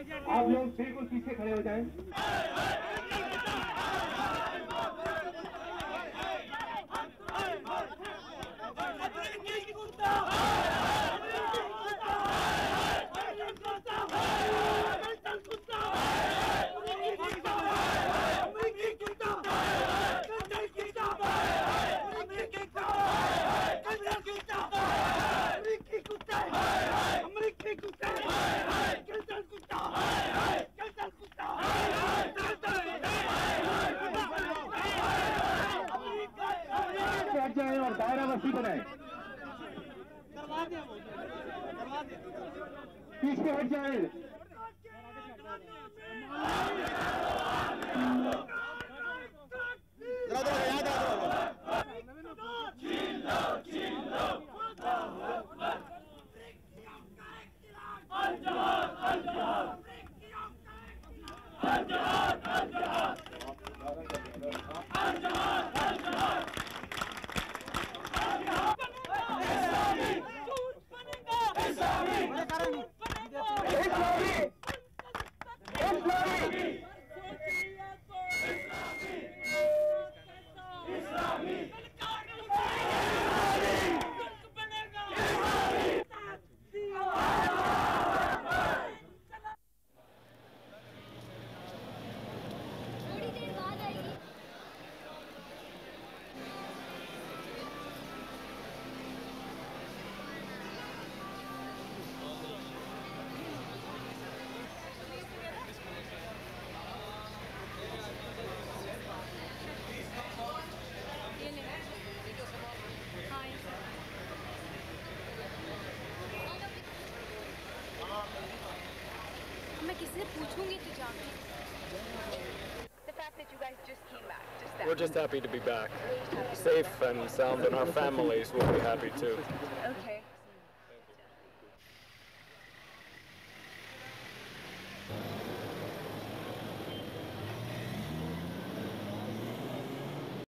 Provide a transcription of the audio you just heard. आप लोग बिल्कुल पीछे खड़े हो जाएं। जाए और दायरा वसी बनाए, पीछे हट जाए। We're just happy to be back. Safe and sound, and our families will be happy too. Okay.